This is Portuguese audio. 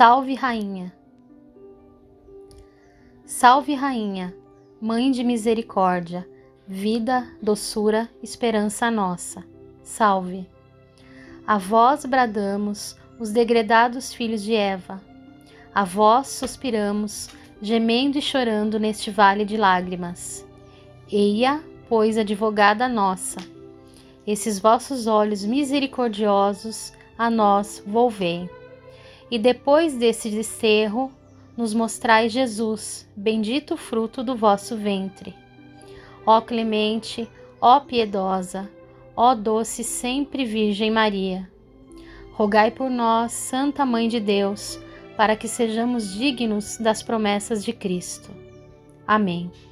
Salve, Rainha! Salve, Rainha, Mãe de Misericórdia, vida, doçura, esperança nossa. Salve! A vós bradamos, os degredados filhos de Eva. A vós suspiramos, gemendo e chorando neste vale de lágrimas. Eia, pois, advogada nossa, esses vossos olhos misericordiosos a nós volvei. E depois desse desterro, nos mostrai Jesus, bendito fruto do vosso ventre. Ó clemente, ó piedosa, ó doce sempre Virgem Maria, rogai por nós, Santa Mãe de Deus, para que sejamos dignos das promessas de Cristo. Amém.